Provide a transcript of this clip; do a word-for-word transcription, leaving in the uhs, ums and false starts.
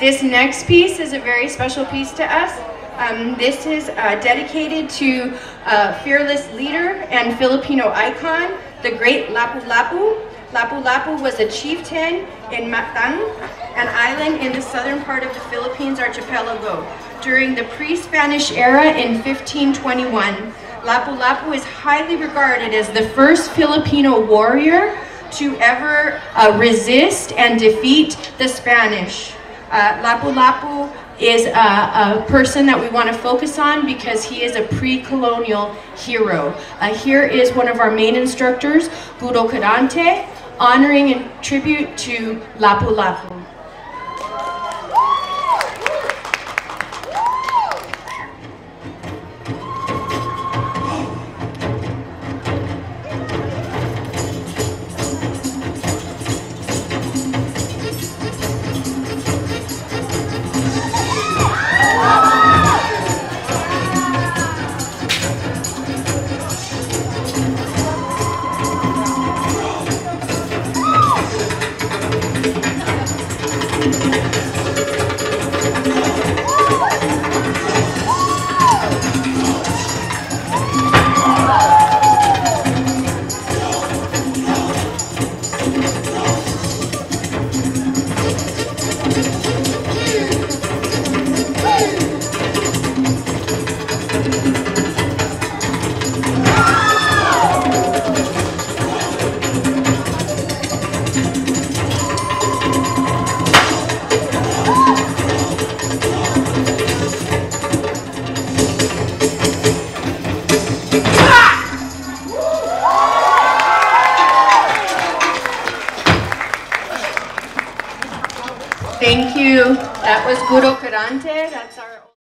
This next piece is a very special piece to us. Um, this is uh, dedicated to a fearless leader and Filipino icon, the great Lapu-Lapu. Lapu-Lapu was a chieftain in Mactan, an island in the southern part of the Philippines archipelago. During the pre-Spanish era in fifteen twenty-one, Lapu-Lapu is highly regarded as the first Filipino warrior to ever uh, resist and defeat the Spanish. Uh, Lapu-Lapu is a, a person that we want to focus on because he is a pre-colonial hero. Uh, here is one of our main instructors, Guro Kadante, honoring and tribute to Lapu-Lapu. Thank you. That was Guro Kadante. That's our